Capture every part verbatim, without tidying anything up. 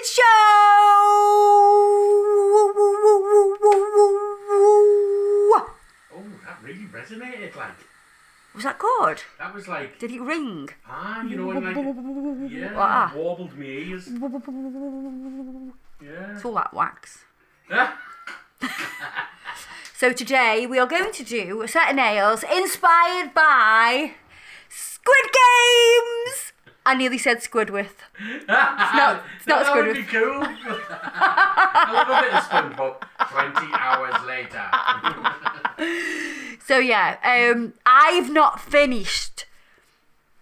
Good show! Oh, that really resonated, like. Was that good? That was like... Did it ring? Ah, you know, when like... Yeah, ah. warbled my ears. Yeah. It's all that wax. So today we are going to do a set of nails inspired by Squid Games! I nearly said Squidwith. It's not, it's not that Squidwith. That would be cool. I love a bit of SpongeBob. twenty hours later. So yeah, um, I've not finished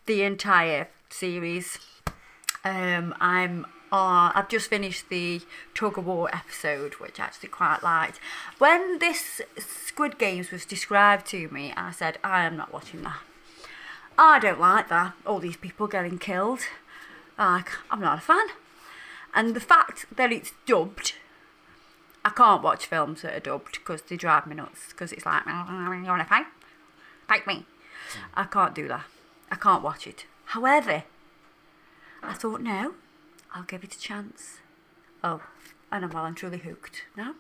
the entire series. Um, I'm on, I've just finished the Tug of War episode, which I actually quite liked. When this Squid Games was described to me, I said, I am not watching that. I don't like that, all these people getting killed, like, I'm not a fan. And the fact that it's dubbed, I can't watch films that are dubbed because they drive me nuts, because it's like, you want to fight? Fight me. I can't do that. I can't watch it. However, I thought, no, I'll give it a chance. Oh, and I'm well and truly hooked now.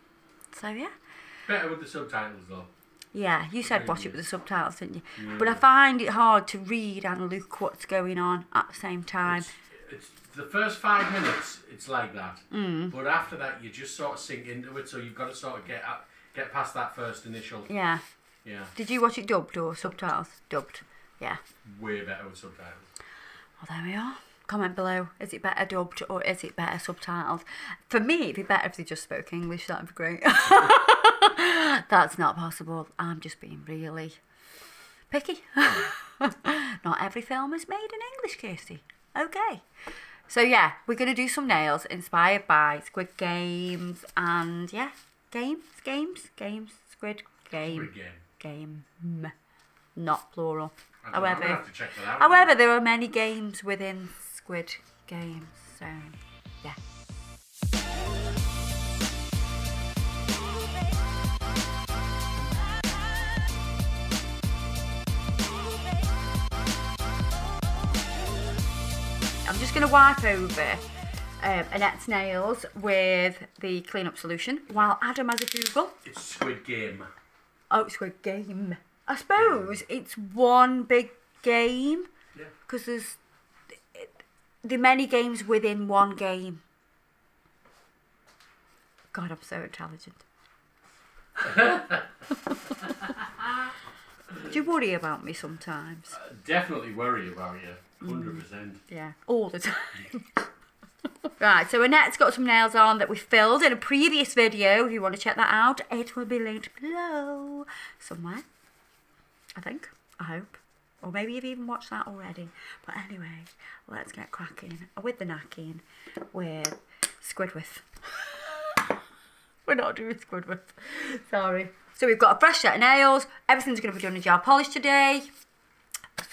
So, yeah. Better with the subtitles, though. Yeah, you said watch it with the subtitles, didn't you? Yeah. But I find it hard to read and look what's going on at the same time. It's, it's the first five minutes, it's like that. Mm. But after that, you just sort of sink into it, so you've got to sort of get up, get past that first initial... Yeah. Yeah. Did you watch it dubbed or subtitles? Dubbed, yeah. Way better with subtitles. Well, there we are. Comment below, is it better dubbed or is it better subtitled? For me, it'd be better if they just spoke English, that'd be great. That's not possible. I'm just being really picky. Not every film is made in English, Kirsty. Okay. So, yeah, we're going to do some nails inspired by Squid Games and, yeah, games, games, games, Squid Game. Squid Game. Game. Not plural. However, know, have to check that out, however, there are many games within Squid Games, so, yeah. I'm just going to wipe over um, Annette's nails with the clean-up solution while Adam has a Google. It's Squid Game. Oh, it's Squid Game. I suppose yeah. It's one big game because yeah. there's the many games within one game. God, I'm so intelligent. Do you worry about me sometimes? I definitely worry about you. one hundred percent. Mm, yeah, all the time. Right, so Annette's got some nails on that we filmed in a previous video. If you want to check that out, it will be linked below somewhere. I think, I hope. Or maybe you've even watched that already. But anyway, let's get cracking with the knacking with Squidwith. We're not doing Squidwith. Sorry. So we've got a fresh set of nails. Everything's going to be done in gel polish today.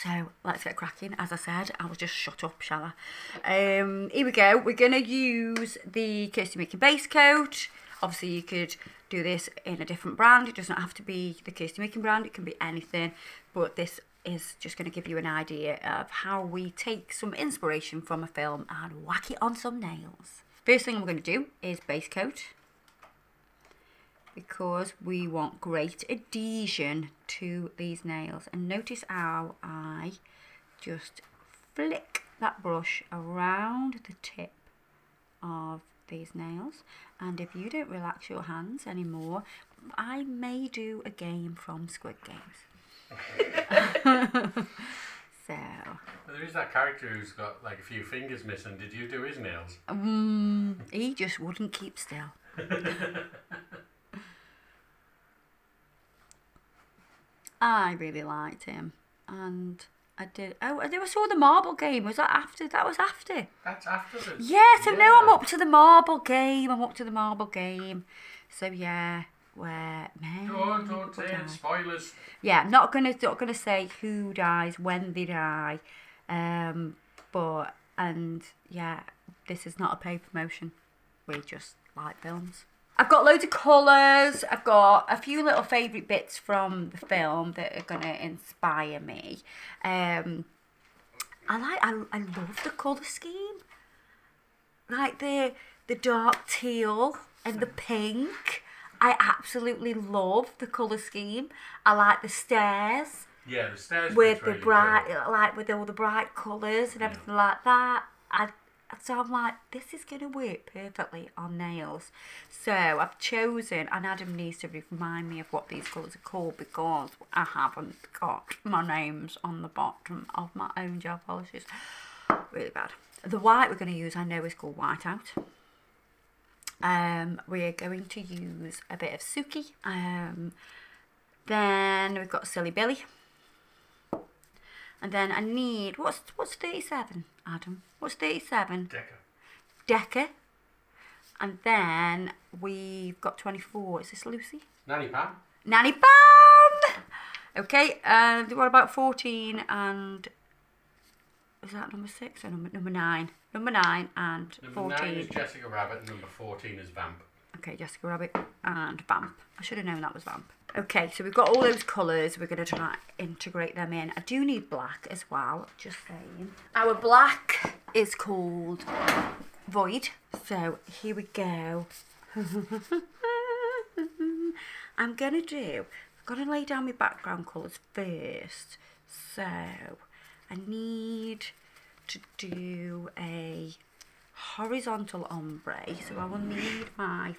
So let's get cracking. As I said, I will just shut up, shall I? Um, here we go. We're going to use the Kirsty Meakin base coat. Obviously, you could do this in a different brand. It doesn't have to be the Kirsty Meakin brand. It can be anything. But this is just going to give you an idea of how we take some inspiration from a film and whack it on some nails. First thing I'm going to do is base coat, because we want great adhesion to these nails. And notice how I just flick that brush around the tip of these nails. And if you don't relax your hands anymore, I may do a game from Squid Games. So. There is that character who's got like a few fingers missing. Did you do his nails? Um, he just wouldn't keep still. I really liked him, and I did. Oh, I never saw the marble game. Was that after? That was after. That's after this. Yeah, so yeah. Now I'm up to the marble game. I'm up to the marble game. So yeah, where men don't don't say spoilers. Yeah, I'm not gonna not gonna say who dies, when they die, um, but and yeah, this is not a paid promotion. We just like films. I've got loads of colours, I've got a few little favourite bits from the film that are going to inspire me. Um, I like, I, I love the colour scheme. Like the, the dark teal and the pink. I absolutely love the colour scheme. I like the stairs. Yeah, the stairs with the really bright, cool. like with all the bright colours and everything yeah. like that. I so I'm like, this is gonna work perfectly on nails. So I've chosen, and Adam needs to remind me of what these colours are called because I haven't got my names on the bottom of my own gel polishes. Really bad. The white we're gonna use, I know, is called White Out. Um, we're going to use a bit of Suki. Um, then we've got Silly Billy. And then I need, what's what's thirty-seven, Adam? What's thirty-seven? Decker. Decker. And then we've got twenty-four. Is this Lucy? Nanny Pam. Nanny Pam! Okay, uh, what about fourteen and, is that number six or number, number nine? Number nine and number fourteen. Number nine is Jessica Rabbit and number fourteen is Vamp. Okay, Jessica Rabbit and Vamp. I should have known that was Vamp. Okay, so we've got all those colours. We're going to try to integrate them in. I do need black as well, just saying. Our black is called Void. So here we go. I'm going to do... I've got to lay down my background colours first. So I need to do a horizontal ombre. So I will need my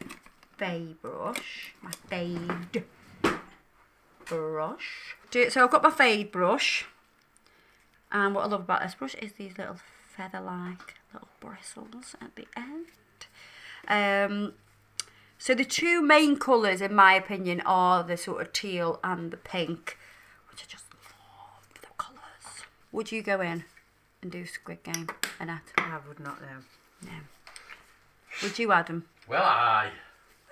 fade brush. My fade... brush. Do it. So I've got my fade brush, and what I love about this brush is these little feather-like little bristles at the end. Um, so the two main colours, in my opinion, are the sort of teal and the pink, which I just love the colours. Would you go in and do Squid Game, Annette? I would not, though. No. No. Would you, Adam? Well, I.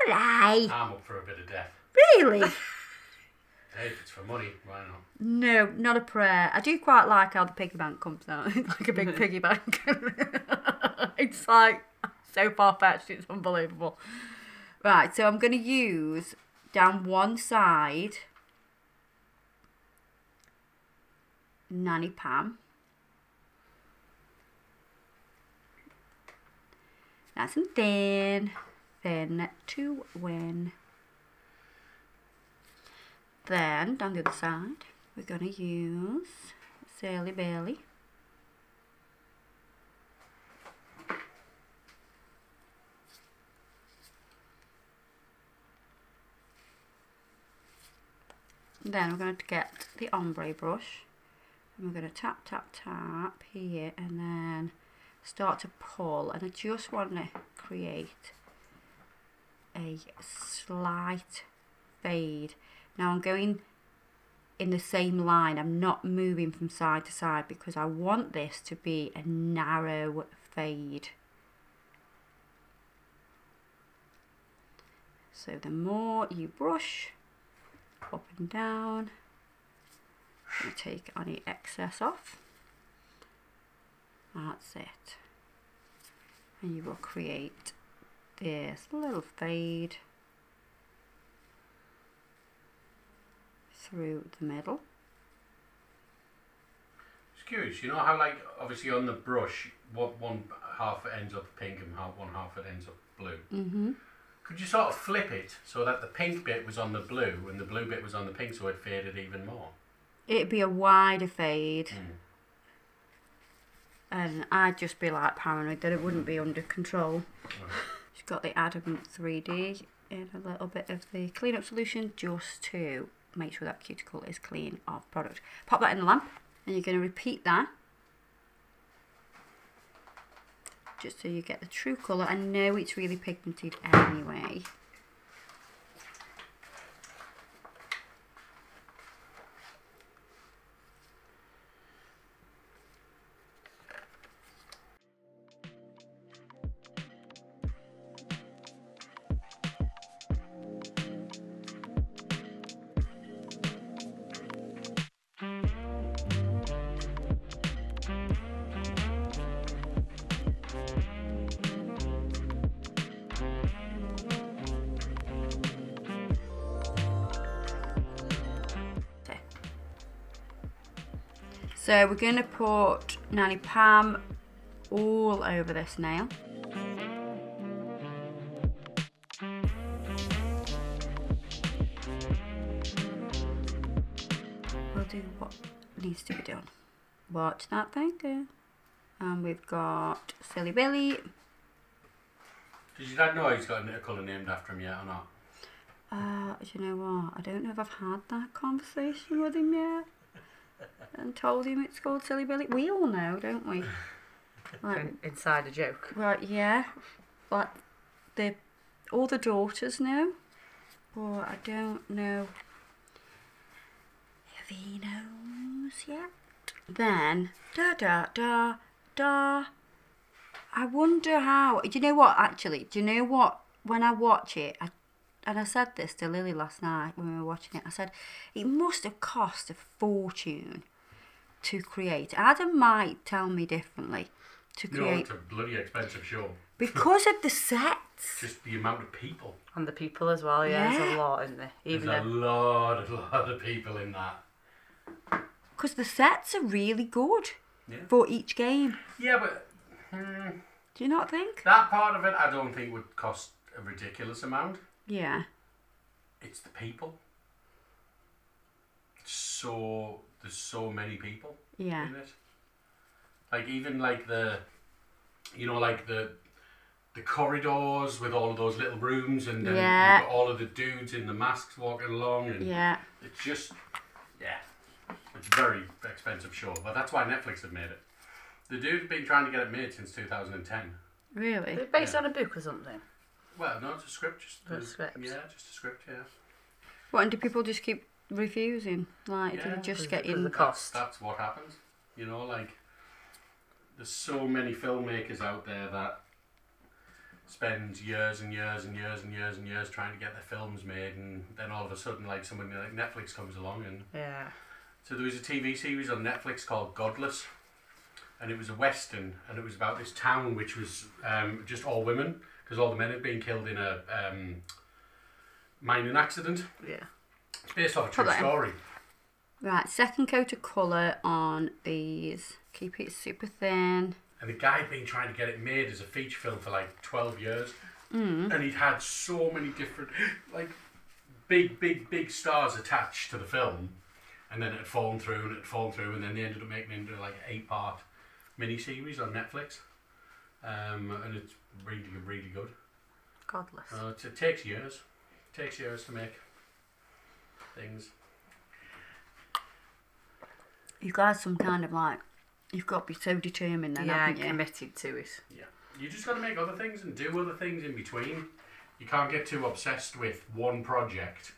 Well, I. I'm up for a bit of death. Really? Hey, if it's for money, why not? No, not a prayer. I do quite like how the piggy bank comes out. It's like a big piggy bank. It's like so far-fetched, it's unbelievable. Right, so I'm going to use down one side Nanny Pam. Nice and thin. Thin to win. Then, down the other side, we're going to use Silly Billy. Then we're going to get the ombre brush. And we're going to tap, tap, tap here and then start to pull. And I just want to create a slight fade. Now I'm going in the same line, I'm not moving from side to side because I want this to be a narrow fade. So the more you brush up and down, you take any excess off. That's it. And you will create this little fade through the middle. It's curious, you know how, like, obviously on the brush, what one half ends up pink and one half it ends up blue. Mm-hmm. Could you sort of flip it so that the pink bit was on the blue and the blue bit was on the pink, so it faded even more? It'd be a wider fade, mm. and I'd just be like paranoid that it wouldn't be under control. Right. She's got the Adam three D and a little bit of the cleanup solution just to make sure that cuticle is clean of product. Pop that in the lamp and you're going to repeat that just so you get the true colour. I know it's really pigmented anyway. So we're going to put Nanny Pam all over this nail. to be done. Watch that thinker. And we've got Silly Billy. Did your dad know he's got a colour named after him yet or not? Uh, do you know what? I don't know if I've had that conversation with him yet and told him it's called Silly Billy. We all know, don't we? Like, inside a joke. Right, yeah. Like, the, all the daughters know, but I don't know if he knows yet. Then, da da da da. I wonder how. Do you know what, actually? Do you know what? When I watch it, I, and I said this to Lily last night when we were watching it, I said, it must have cost a fortune to create. Adam might tell me differently. To create. No, it's a bloody expensive show. Because of the sets. Just the amount of people. And the people as well, yeah. yeah. There's a lot, isn't there? Even there's a lot, a lot of people in that. Because the sets are really good yeah. for each game. Yeah, but... Hmm, do you not think? That part of it, I don't think would cost a ridiculous amount. Yeah. It's the people. So, there's so many people yeah. in it. Like, even, like, the, you know, like, the the corridors with all of those little rooms and then yeah. you've got all of the dudes in the masks walking along. And yeah. It's just, yeah, it's a very expensive show. But that's why Netflix have made it. The dude's been trying to get it made since two thousand ten. Really? Is it based yeah. on a book or something? Well, no, it's a script. Just a script. Yeah, just a script, yeah. What, and do people just keep refusing? Like, yeah, do they just get in the cost? That's, that's what happens. You know, like... There's so many filmmakers out there that spend years and years and years and years and years trying to get their films made, and then all of a sudden, like, somebody like Netflix comes along and... Yeah. So there was a T V series on Netflix called Godless, and it was a Western, and it was about this town which was um, just all women, because all the men had been killed in a um, mining accident. Yeah. It's based off a true story. Right, second coat of colour on these. Keep it super thin. And the guy had been trying to get it made as a feature film for like twelve years. Mm. And he'd had so many different, like, big, big, big stars attached to the film. And then it had fallen through and it had fallen through. And then they ended up making it into like an eight-part miniseries on Netflix. Um, and it's really, really good. Godless. Uh, it, it takes years. It takes years to make things. You guys, some kind of like, you've got to be so determined then, yeah, haven't you? Committed to it. Yeah. You just got to make other things and do other things in between. You can't get too obsessed with one project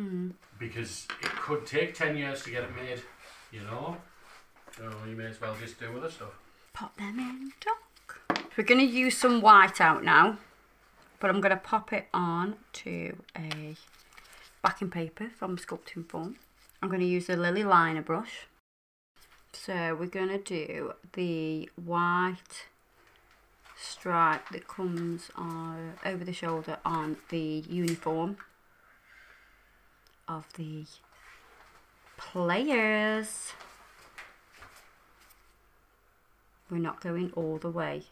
mm. because it could take ten years to get it made, you know? So you may as well just do other stuff. Pop them in, dock. We're going to use some white out now, but I'm going to pop it on to a backing paper from Sculpting Form. I'm going to use the Lily liner brush. So we're going to do the white stripe that comes on, over the shoulder on the uniform of the players. We're not going all the way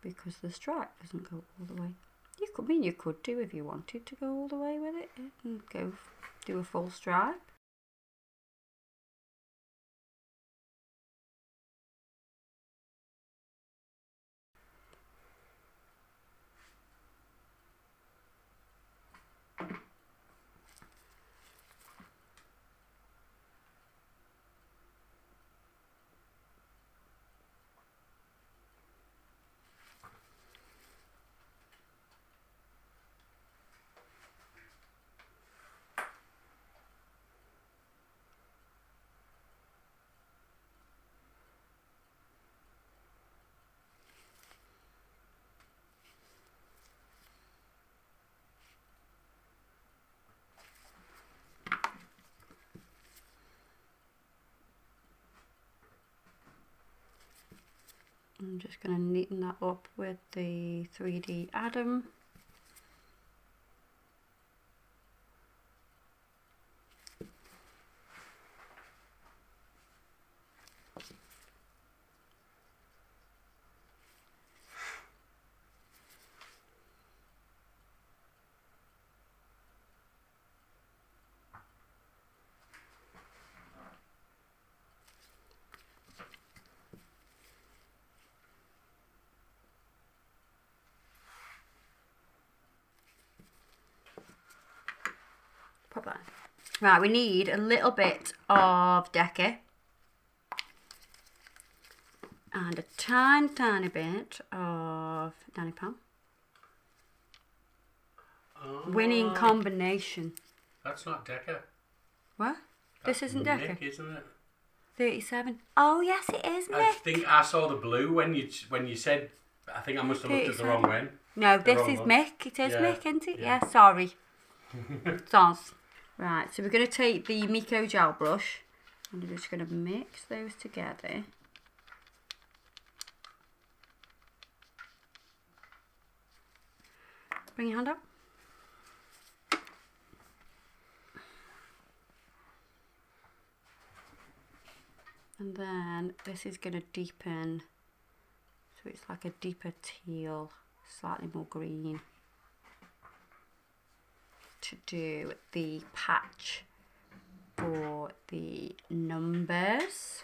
because the stripe doesn't go all the way. You could, I mean, you could do if you wanted to go all the way with it and go do a full stripe. I'm just going to neaten that up with the three D Adam. problem. Right, we need a little bit of Decky. And a tiny, tiny bit of Nanny Pam. Oh. Winning combination. That's not Decker. What? That's this isn't Decker? Mick, isn't it? thirty-seven. Oh, yes, it is, Mick. I think I saw the blue when you when you said... I think I must have looked at the wrong one. No, the this is one. Mick. It is yeah. Mick, isn't it? Yeah, yeah sorry. Soz. Right, so we're going to take the Miko gel brush. And we're just going to mix those together. Bring your hand up. And then this is going to deepen, so it's like a deeper teal, slightly more green, to do the patch for the numbers.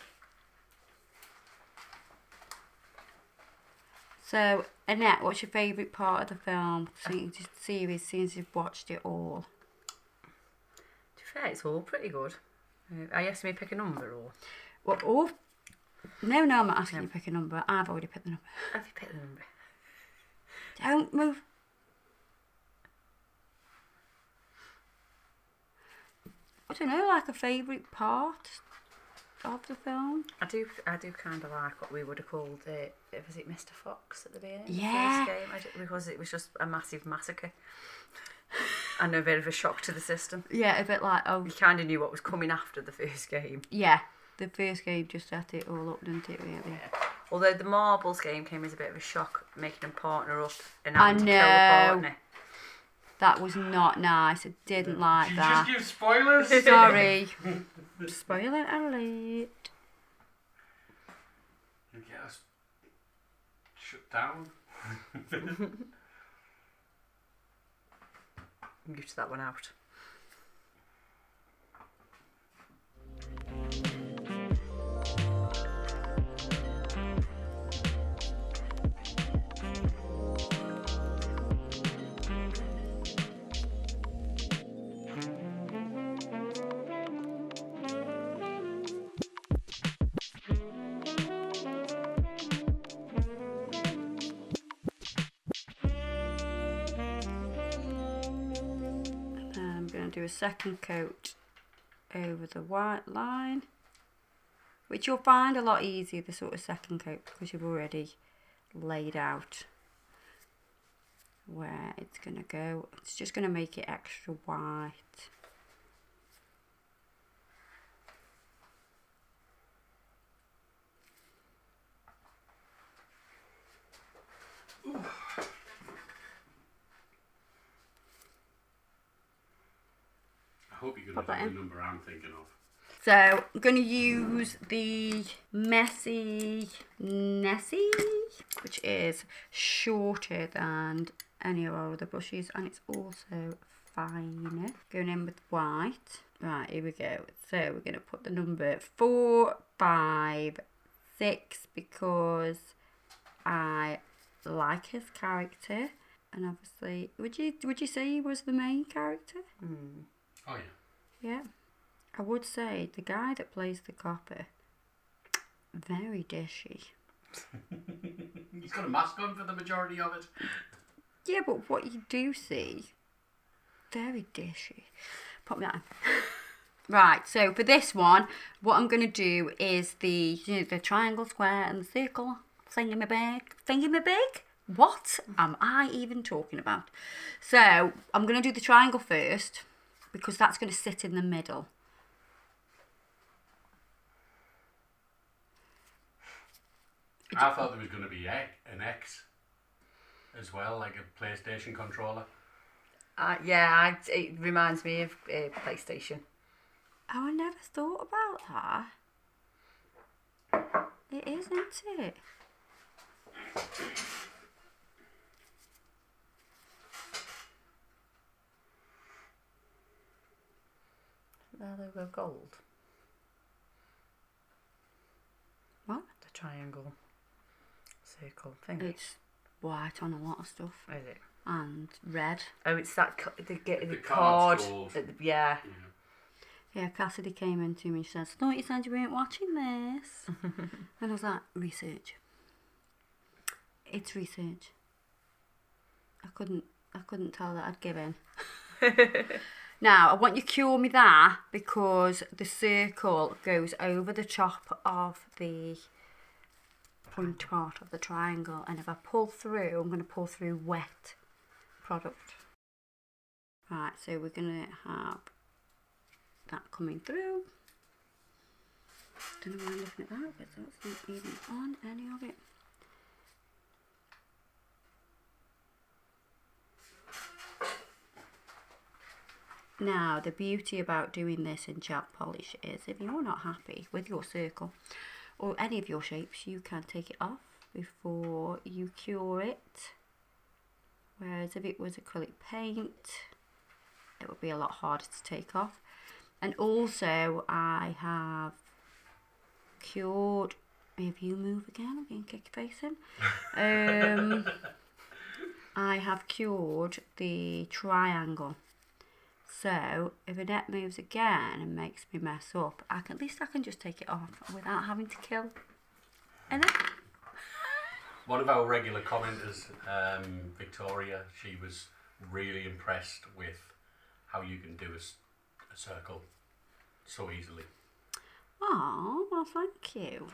So Annette, what's your favourite part of the film? I think you just see it since you've watched it all. To be fair, it's all pretty good. Are you asking me to pick a number or...? Well, oh, no, no, I'm not asking no. you to pick a number. I've already picked the number. Have you picked the number? Don't move. I don't know, like a favourite part of the film. I do I do kind of like what we would have called it, was it Mister Fox at the beginning? Yeah. The first game? I because it was just a massive massacre. And a bit of a shock to the system. Yeah, a bit like... oh, you kind of knew what was coming after the first game. Yeah. The first game just set it all up, didn't it, really? Yeah. Although the marbles game came as a bit of a shock, making them partner up and having to kill the partner. That was not nice. I didn't like that. Did you just give spoilers? Sorry. Spoiler alert. You get us shut down. Mute that one out. Do a second coat over the white line, which you'll find a lot easier, the sort of second coat, because you've already laid out where it's going to go. It's just going to make it extra white. Ooh. I hope you're going to have the number I'm thinking of. So, I'm going to use the Messy Nessie, which is shorter than any of our other brushes, and it's also finer. Going in with white. Right, here we go. So, we're going to put the number four, five, six, because I like his character. And obviously, would you, would you say he was the main character? Mm. Oh, yeah. Yeah. I would say the guy that plays the copper, very dishy. He's got a mask on for the majority of it. Yeah, but what you do see, very dishy. Pop me that in. Right, so for this one, what I'm going to do is the, you know, the triangle, square and the circle. Thingamabig. Thingamabig? What am I even talking about? So, I'm going to do the triangle first, because that's going to sit in the middle. I thought there was going to be an X as well, like a PlayStation controller. Uh, yeah, I, it reminds me of uh, PlayStation. Oh, I never thought about that. It is, isn't it? There they go, gold. What? The triangle, circle thing. It's white on a lot of stuff. Is it? and red. Oh, it's that the getting the, the card. At the, yeah. yeah. Yeah, Cassidy came in to me. She says, "No, you said you weren't watching this." And I was like, "Research. It's research." I couldn't. I couldn't tell that I'd given. Now I want you to cure me there because the circle goes over the top of the point part of the triangle, and if I pull through, I'm going to pull through wet product. Right, so we're going to have that coming through. Don't know why I'm looking at that, but that's not even on any of it. Now, the beauty about doing this in chalk polish is if you're not happy with your circle or any of your shapes, you can take it off before you cure it. Whereas if it was acrylic paint, it would be a lot harder to take off. And also, I have cured... If you move again, I'm going to kick your face in. Um, I have cured the triangle. So if Annette moves again and makes me mess up, I can, at least I can just take it off without having to kill Annette. One of our regular commenters, um, Victoria, she was really impressed with how you can do a, a circle so easily. Oh, well, thank you.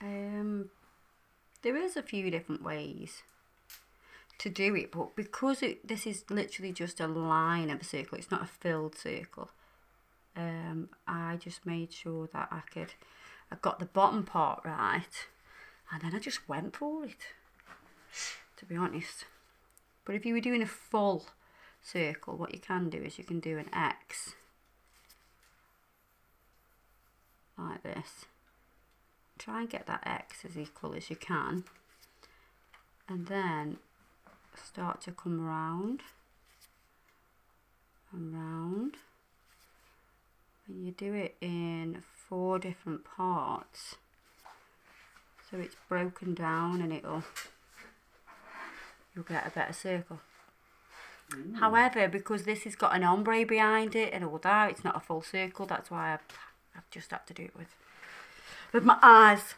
Um, there is a few different ways to do it, but because it, this is literally just a line of a circle, it's not a filled circle, um, I just made sure that I could, I got the bottom part right, and then I just went for it, to be honest. But if you were doing a full circle, what you can do is you can do an X, like this, try and get that X as equal as you can, and then start to come round and round, and you do it in four different parts so it's broken down, and it'll you'll get a better circle. Ooh. However, because this has got an ombre behind it and all that, it's not a full circle. That's why I've, I've just had to do it with with my eyes.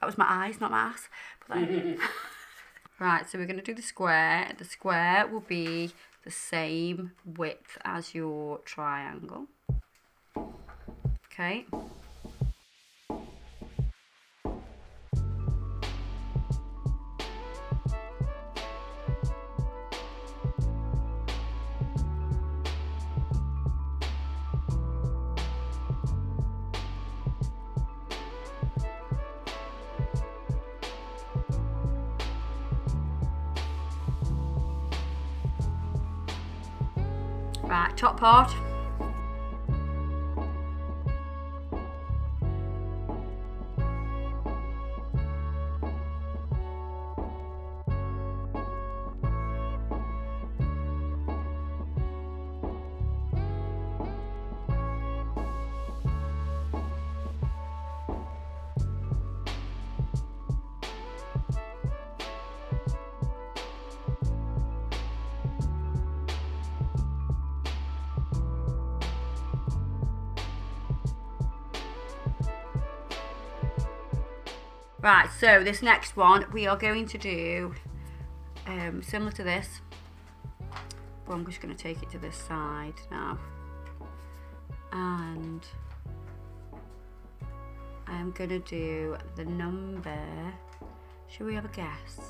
That was my eyes, not my ass, but that, Right, so we're going to do the square. The square will be the same width as your triangle. Okay. Right, top part. Right, so this next one we are going to do um, similar to this, but I'm just going to take it to this side now, and I'm going to do the number. Should we have a guess?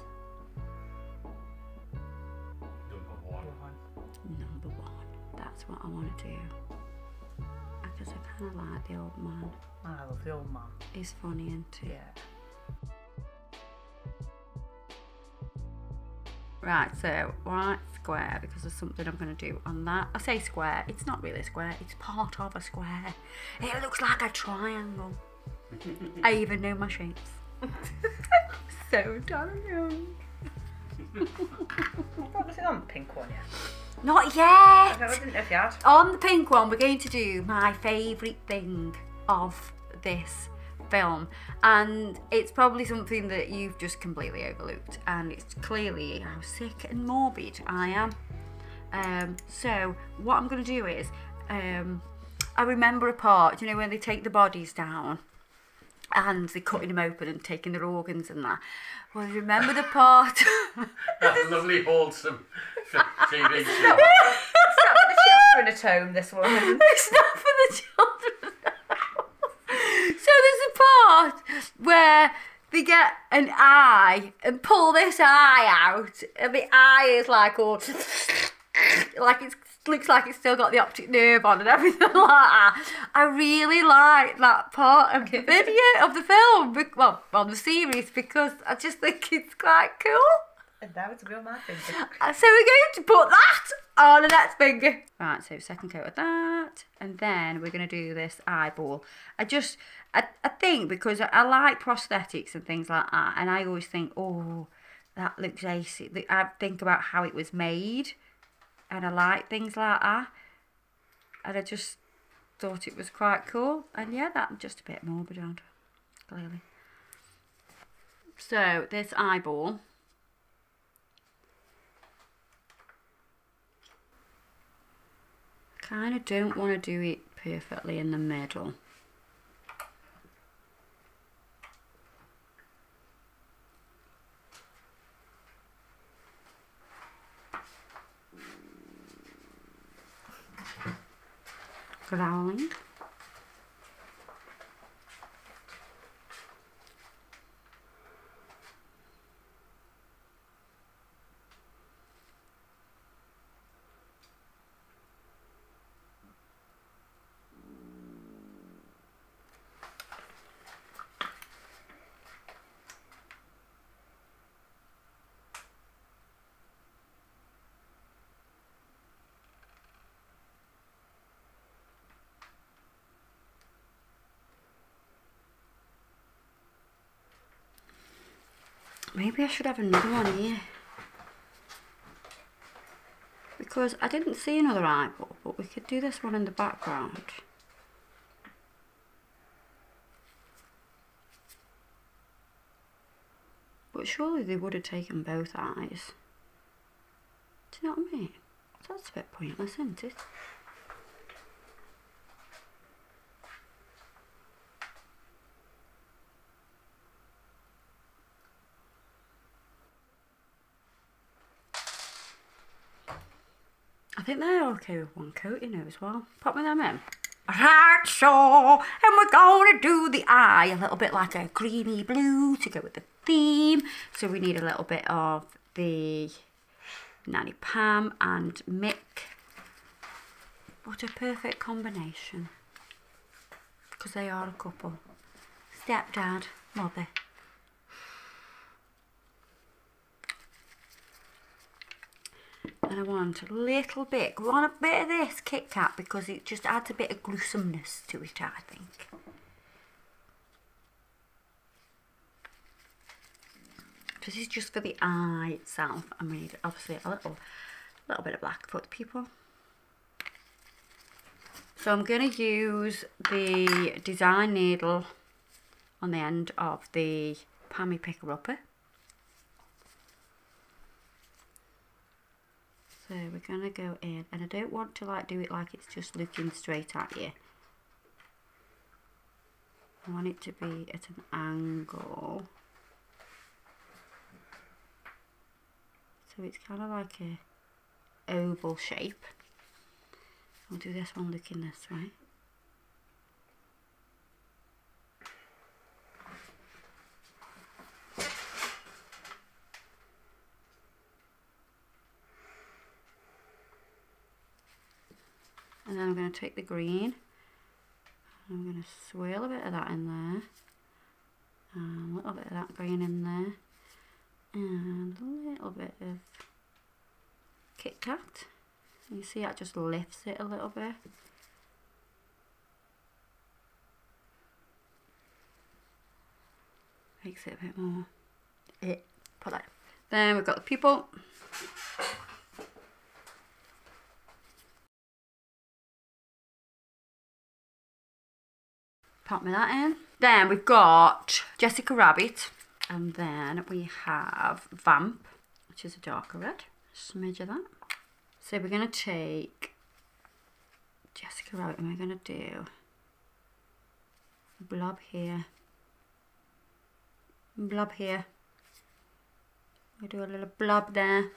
Number one. Number one. That's what I want to do. Because I kind of like the old man. I love the old man. He's funny, isn't he? Yeah. Right, so right square, because there's something I'm going to do on that. I say square, it's not really a square, it's part of a square. It looks like a triangle. I even know my shapes. So darling. What's it on the pink one yet? Not yet! I didn't know if you had. On the pink one, we're going to do my favourite thing of this film, and it's probably something that you've just completely overlooked, and it's clearly how sick and morbid I am. Um, so what I'm going to do is, um, I remember a part, you know, when they take the bodies down and they're cutting them open and taking their organs and that. Well, I remember the part. That lovely, wholesome T V show. It's not for the children at home, this one. It's not for the children at home. So there's a part where they get an eye and pull this eye out, and the eye is like all, like it looks like it's still got the optic nerve on and everything like that. I really like that part of the video, of the film, well, well, the series, because I just think it's quite cool. And that was a real mad finger. So we're going to put that on Annette's finger. Right, so second coat of that. And then we're going to do this eyeball. I just, I, I think, because I, I like prosthetics and things like that. And I always think, oh, that looks ace. I think about how it was made. And I like things like that. And I just thought it was quite cool. And yeah, that's just a bit morbid, clearly. So this eyeball... kind of don't want to do it perfectly in the middle. Growling. Maybe I should have another one here, because I didn't see another eyeball, but we could do this one in the background. But surely they would have taken both eyes. Do you know what I mean? That's a bit pointless, isn't it? I think they're okay with one coat, you know, as well. Pop me them in. Right, so, and we're going to do the eye, a little bit like a creamy blue to go with the theme. So we need a little bit of the Nanny Pam and Mick. What a perfect combination. Because they are a couple. Stepdad, mother. And I want a little bit, I want a bit of this KitKat because it just adds a bit of gruesomeness to it, I think. This is just for the eye itself. I mean, obviously a little, little bit of black for the pupil. So I'm going to use the design needle on the end of the Pammy picker-upper. So we're going to go in, and I don't want to like do it like it's just looking straight at you. I want it to be at an angle. So it's kind of like an oval shape. I'll do this one looking this way. And then I'm going to take the green, and I'm going to swirl a bit of that in there, and a little bit of that green in there, and a little bit of KitKat. You see that just lifts it a little bit. Makes it a bit more. Yeah. Put that. Then we've got the pupil. Pop me that in. Then we've got Jessica Rabbit. And then we have Vamp, which is a darker red. Smidge of that. So we're going to take Jessica Rabbit and we're going to do a blob here. Blob here. We'll do a little blob there.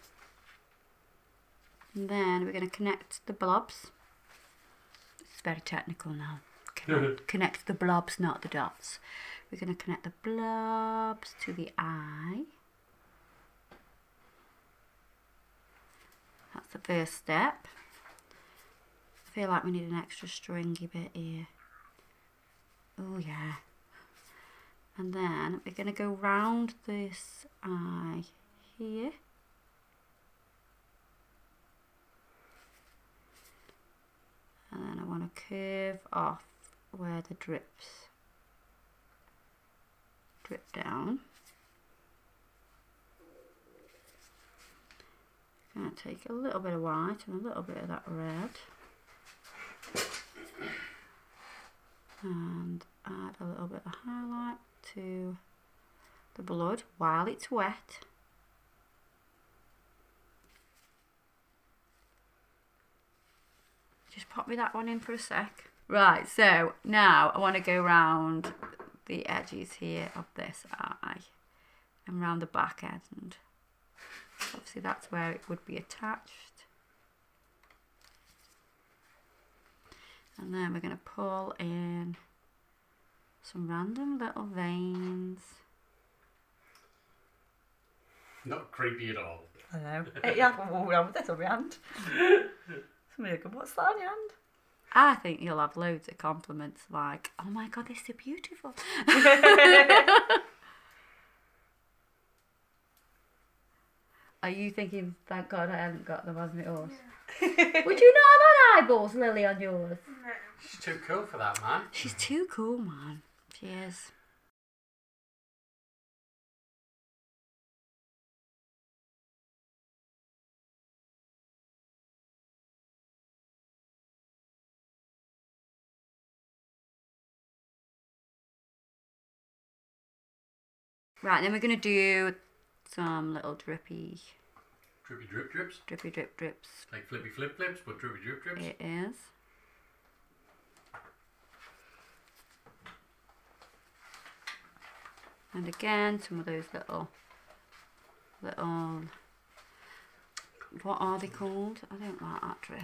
And then we're going to connect the blobs. It's very technical now. Connect, connect the blobs, not the dots. We're going to connect the blobs to the eye. That's the first step. I feel like we need an extra stringy bit here. Oh yeah. And then we're going to go round this eye here. And then I want to curve off where the drips drip down. I'm going to take a little bit of white and a little bit of that red. And add a little bit of highlight to the blood while it's wet. Just pop me that one in for a sec. Right, so now I want to go round the edges here of this eye and round the back end. Obviously that's where it would be attached. And then we're going to pull in some random little veins. Not creepy at all. I know. Yeah, I can walk around with this on my hand. Somebody will go, what's that on your hand? I think you'll have loads of compliments like, oh my God, they're so beautiful. Are you thinking, thank God I haven't got them on my horse? Yeah. Would you not have had eyeballs, Lily, on yours? No. She's too cool for that, man. She's too cool, man. She is. Right, then we're going to do some little drippy... Drippy drip drips? Drippy drip drips. Like flippy flip flips, but drippy drip drips? It is. And again, some of those little... Little... What are they called? I don't like that drip.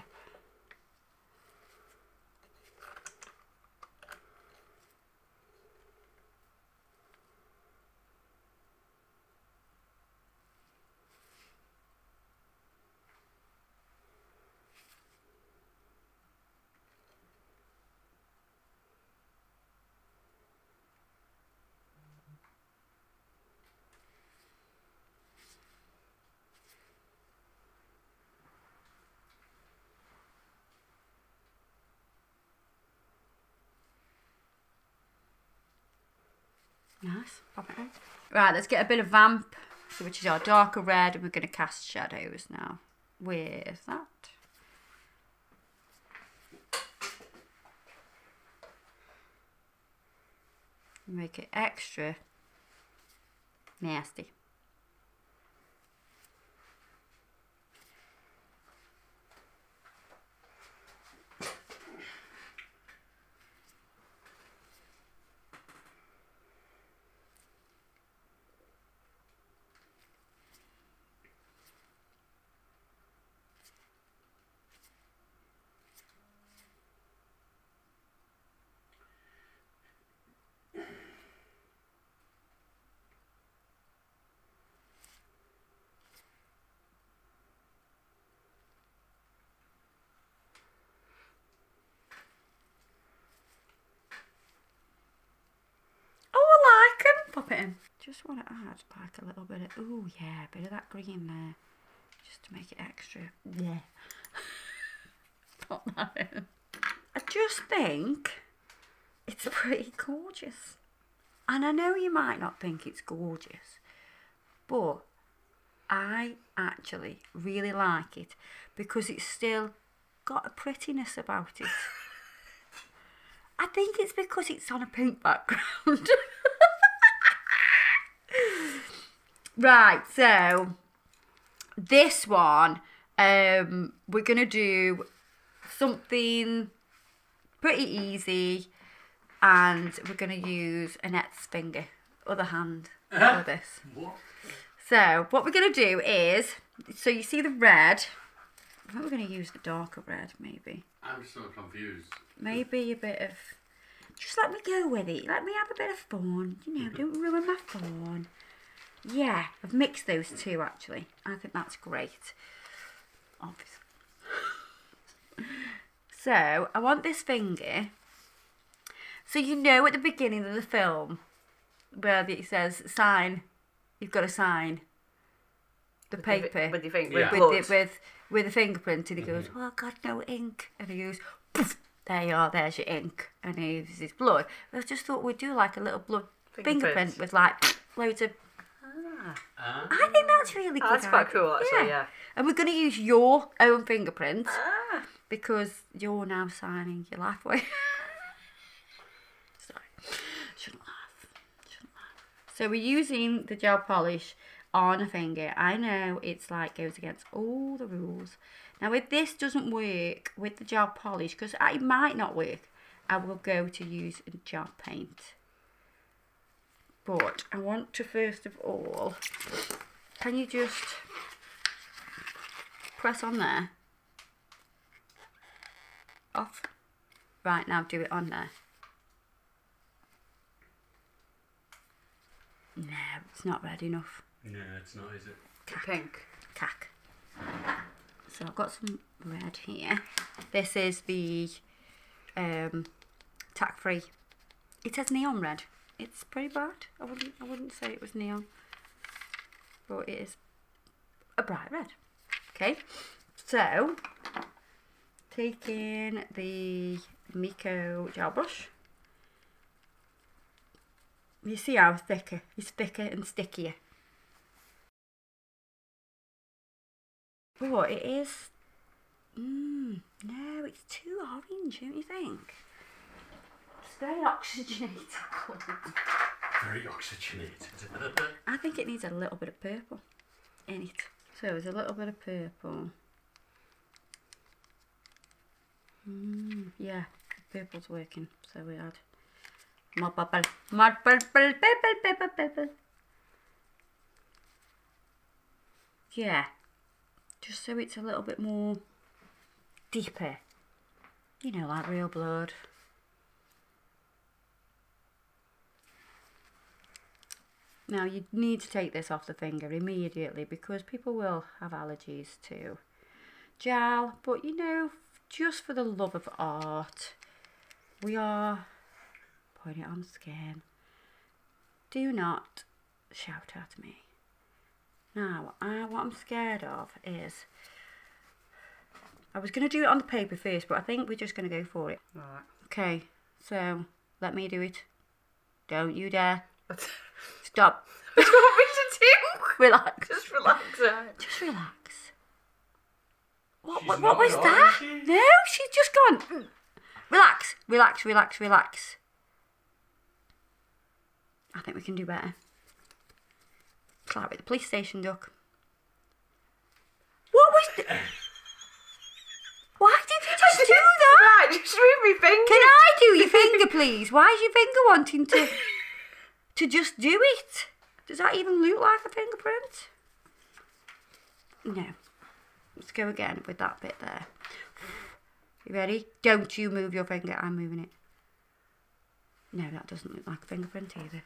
Nice. Pop it in. Right, let's get a bit of Vamp, which is our darker red, and we're going to cast shadows now with that. Make it extra nasty. Just want to add like a little bit of, ooh yeah, a bit of that green there, just to make it extra. Yeah. Pop that in. I just think it's pretty gorgeous. And I know you might not think it's gorgeous, but I actually really like it because it's still got a prettiness about it. I think it's because it's on a pink background. Right, so this one, um, we're going to do something pretty easy, and we're going to use Annette's finger, other hand, uh-huh. for this. What? So what we're going to do is, so you see the red, I think we're going to use the darker red, maybe. I'm so confused. Maybe a bit of, just let me go with it, let me have a bit of fun, you know, don't ruin my fun. Yeah, I've mixed those two, actually. I think that's great. Obviously. So, I want this finger. So, you know at the beginning of the film, where it says, sign, you've got to sign the with paper. The, with your finger. Yeah. With, the, with, with the fingerprint. And he goes, mm-hmm. oh, God, no ink. And he goes, poof, there you are, there's your ink. And he uses his blood. I just thought we'd do, like, a little blood fingerprint, fingerprint with, like, loads of... Ah. I think that's really good. Oh, that's quite cool, actually, yeah. yeah. And we're going to use your own fingerprint ah. because you're now signing your life away. Sorry. Shouldn't laugh. Shouldn't laugh. So we're using the gel polish on a finger. I know it's like goes against all the rules. Now, if this doesn't work with the gel polish, because it might not work, I will go to use gel paint. But I want to, first of all, can you just press on there? Off. Right, now do it on there. No, it's not red enough. No, it's not, is it? Cack. Pink. Cack. So I've got some red here. This is the um, tack-free. It says neon red. It's pretty bad. I wouldn't I wouldn't say it was neon, but it is a bright red. Okay, so taking the Miko gel brush. You see how thicker, it's thicker and stickier. But it is, mm, no, it's too orange, don't you think? Very oxygenated. Very oxygenated. I think it needs a little bit of purple in it. So there's a little bit of purple. Mm, yeah, purple's working. So we add more purple, more purple, purple, purple, purple. Yeah, just so it's a little bit more deeper. You know, like real blood. Now, you need to take this off the finger immediately because people will have allergies to gel. But, you know, just for the love of art, we are putting it on skin. Do not shout at me. Now, I, what I'm scared of is... I was going to do it on the paper first, but I think we're just going to go for it. All right. Okay, so let me do it. Don't you dare. Stop. What do you want me to do? Relax. Just relax. Just relax. What, what, what was that? She? No, she's just gone. Relax, relax, relax, relax. I think we can do better. It's like with the police station duck. What was the... Why did you just do that? Right, just move my finger. Can I do your finger, please? Why is your finger wanting to... to just do it? Does that even look like a fingerprint? No. Let's go again with that bit there. You ready? Don't you move your finger. I'm moving it. No, that doesn't look like a fingerprint either.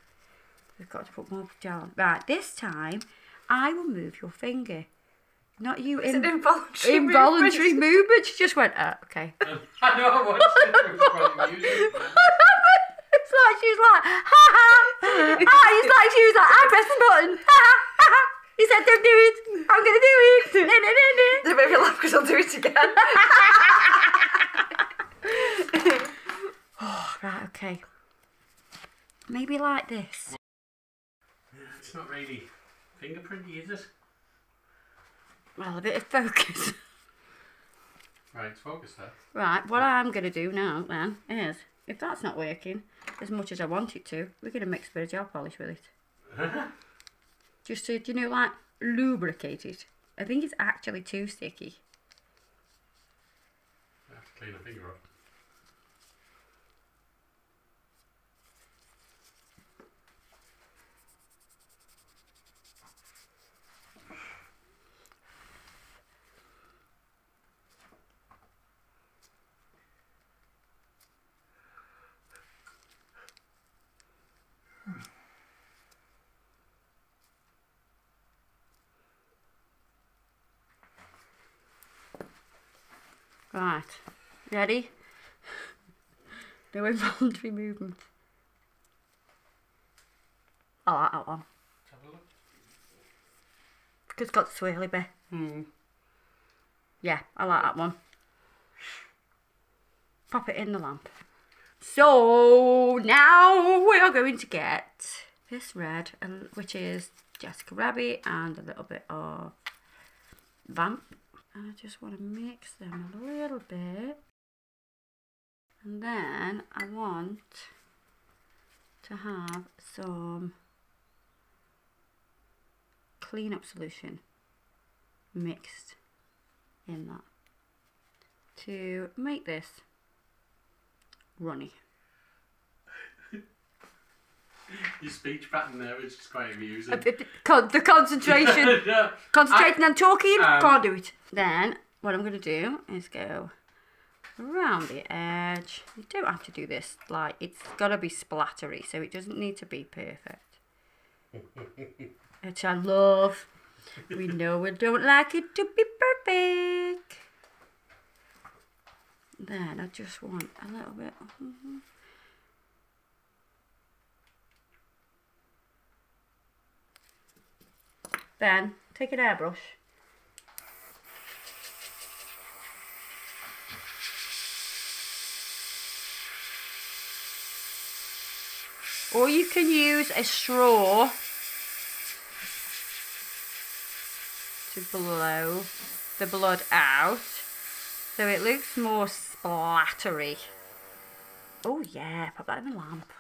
We've got to put more gel on. Right, this time I will move your finger. Not you. It's in, an involuntary, involuntary movement. movement. She just went, oh, okay. I know I watched it. It's like she was like, ha ha. Ah, it's like she was like, I pressed the button. Ha ha ha ha. He said, don't do it. I'm going to do it. No, no, no, no. Don't make me laugh because I'll do it again. Oh, right, okay. Maybe like this. Yeah, it's not really fingerprinty, is it? Well, a bit of focus. Right, it's focus there. Right, what I'm going to do now, then, is... If that's not working as much as I want it to, we're going to mix a bit of gel polish with it. Just to, you know, like, lubricate it. I think it's actually too sticky. I have to clean a finger up. Right, ready? No involuntary movement. I like that one. Have a look. Because it's got the swirly bit. Hmm. Yeah, I like that one. Pop it in the lamp. So now we are going to get this red, and which is Jessica Rabbit and a little bit of Vamp. And I just want to mix them a little bit, and then I want to have some clean-up solution mixed in that to make this runny. Your speech pattern there is just quite amusing. Con the concentration. Yeah. Concentrating I, and talking, um, can't do it. Then, what I'm going to do is go around the edge. You don't have to do this, like, it's got to be splattery, so it doesn't need to be perfect. Which I love. We know we don't like it to be perfect. Then I just want a little bit... Mm-hmm. Then, take an airbrush. Or you can use a straw to blow the blood out so it looks more splattery. Oh yeah, pop that in the lamp.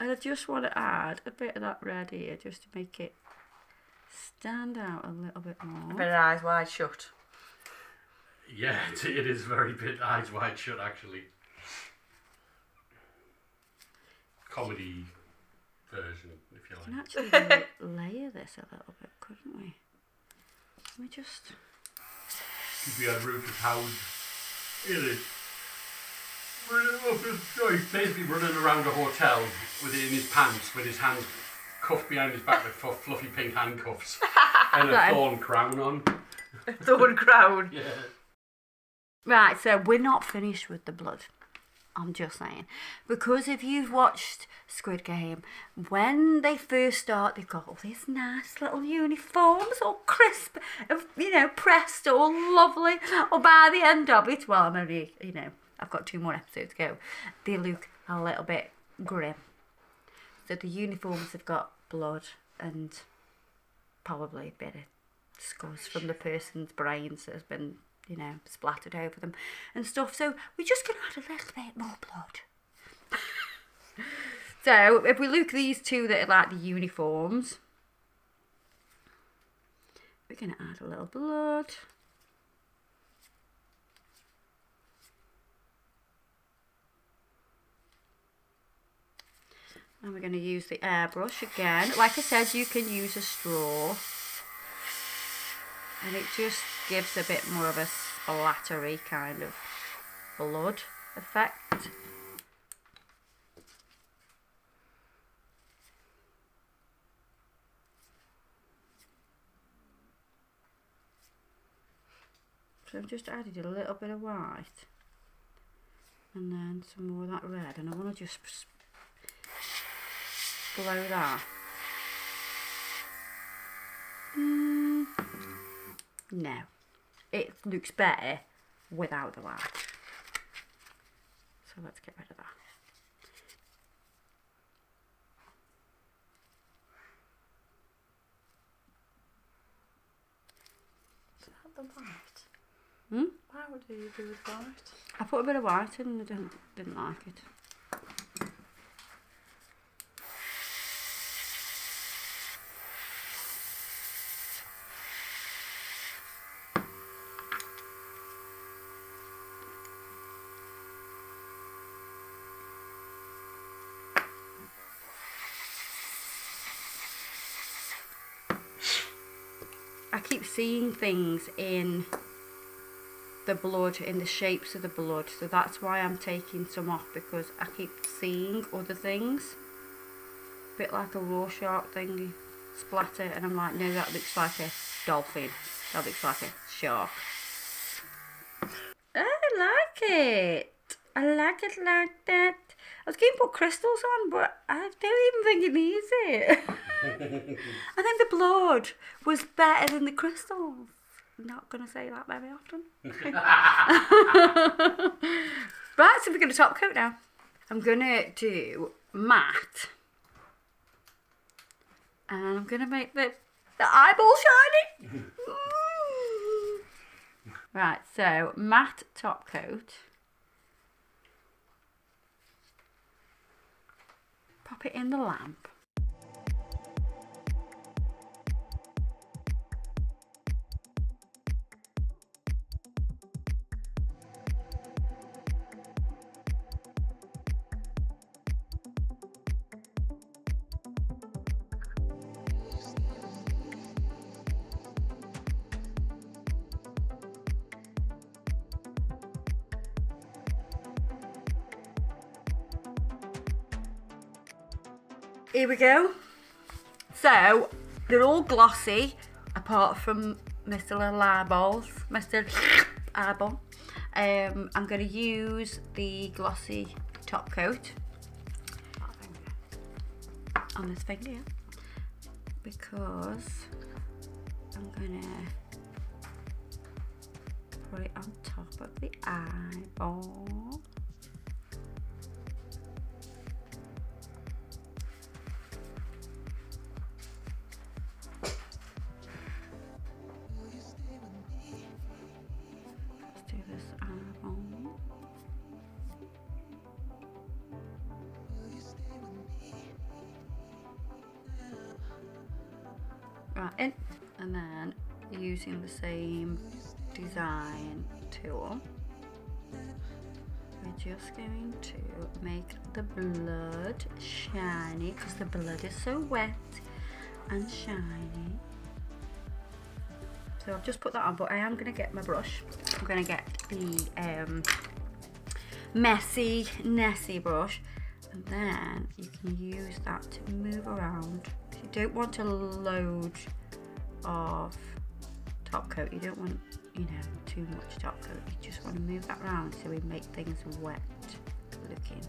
And I just want to add a bit of that red here just to make it stand out a little bit more. A bit of eyes wide shut. Yeah, it is very bit eyes wide shut, actually. Comedy version, if you like. We can actually layer this a little bit, couldn't we? Let me just... Give you a root of how it is. He's basically running around a hotel with it in his pants, with his hands cuffed behind his back with fluffy pink handcuffs and a thorn crown on. A thorn crown? Yeah. Right, so we're not finished with the blood. I'm just saying. Because if you've watched Squid Game, when they first start, they've got all these nice little uniforms, all crisp, you know, pressed, all lovely. Or by the end of it, well, I'm only, you know, I've got two more episodes to go, they look a little bit grim. So the uniforms have got blood and probably a bit of scuzz from the person's brains that has been, you know, splattered over them and stuff. So we're just going to add a little bit more blood. So if we look at these two that are like the uniforms, we're going to add a little blood. And we're going to use the airbrush again. Like I said, you can use a straw. And it just gives a bit more of a splattery kind of blood effect. So I've just added a little bit of white. And then some more of that red. And I want to just... below that. Mm. No. It looks better without the white. So let's get rid of that. Is that the white? Hmm? Why would you do with white? I put a bit of white in and I didn't, didn't like it. I keep seeing things in the blood, in the shapes of the blood, so that's why I'm taking some off, because I keep seeing other things, a bit like a Rorschach thingy, splatter, and I'm like, no, that looks like a dolphin, that looks like a shark. I like it, I like it like that. I was going to put crystals on, but I don't even think it needs it. I think the blood was better than the crystals. I'm not going to say that very often. Right, so we're going to top coat now. I'm going to do matte. And I'm going to make the, the eyeball shiny. Mm. Right, so matte top coat. Pop it in the lamp. Here we go. So they're all glossy apart from Mister Little Eyeballs, Mister Eyeball. Um, I'm going to use the glossy top coat on this finger because I'm going to put it on top of the eyeball. Right in, and then using the same design tool, we're just going to make the blood shiny because the blood is so wet and shiny. So I've just put that on, but I am going to get my brush. I'm going to get the um, messy Nessie brush, and then you can use that to move around. You don't want a load of top coat, you don't want, you know, too much top coat, you just want to move that around so we make things wet looking.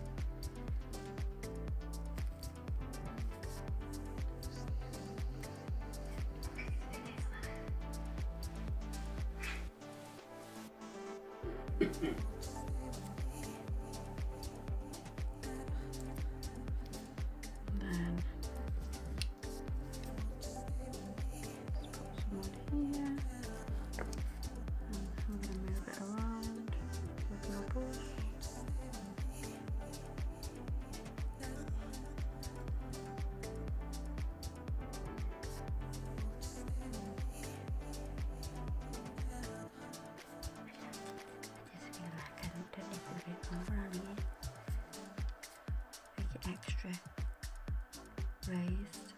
Extra raised.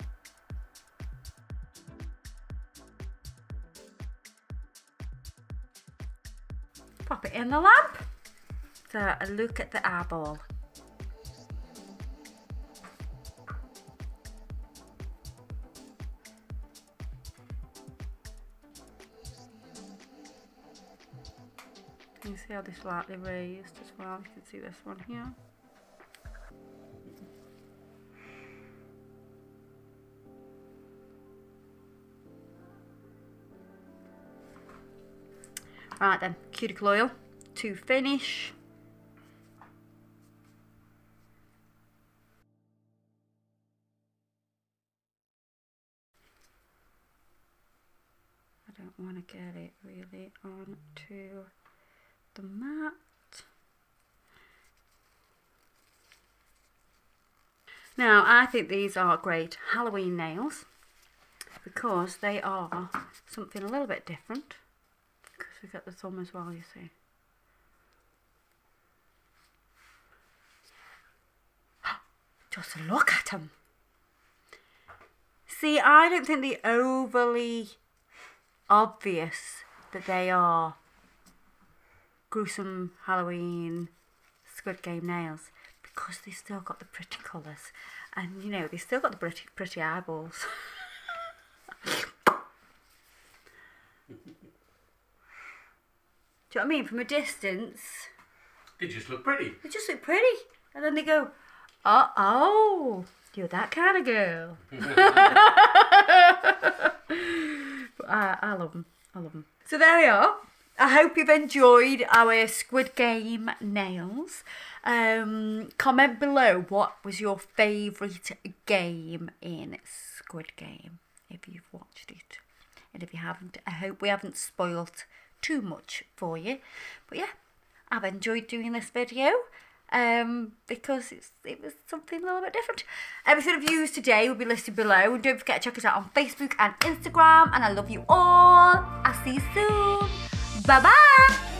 Pop it in the lamp. So a look at the eyeball. Can you see how they're slightly raised as well? You can see this one here. Right then, cuticle oil to finish. I don't want to get it really onto the mat. Now, I think these are great Halloween nails because they are something a little bit different. We got the thumb as well, you see. Just look at them. See, I don't think they're overly obvious that they are gruesome Halloween Squid Game nails because they still got the pretty colours, and you know they still got the pretty pretty eyeballs. Do you know what I mean? From a distance, they just look pretty. They just look pretty, and then they go, "Uh oh, you're that kind of girl." But I, I love them. I love them. So there we are. I hope you've enjoyed our Squid Game nails. Um, comment below what was your favourite game in Squid Game if you've watched it, and if you haven't, I hope we haven't spoiled too much for you. But yeah, I've enjoyed doing this video um, because it's, it was something a little bit different. Everything I've used today will be listed below, and don't forget to check us out on Facebook and Instagram, and I love you all. I'll see you soon. Bye bye.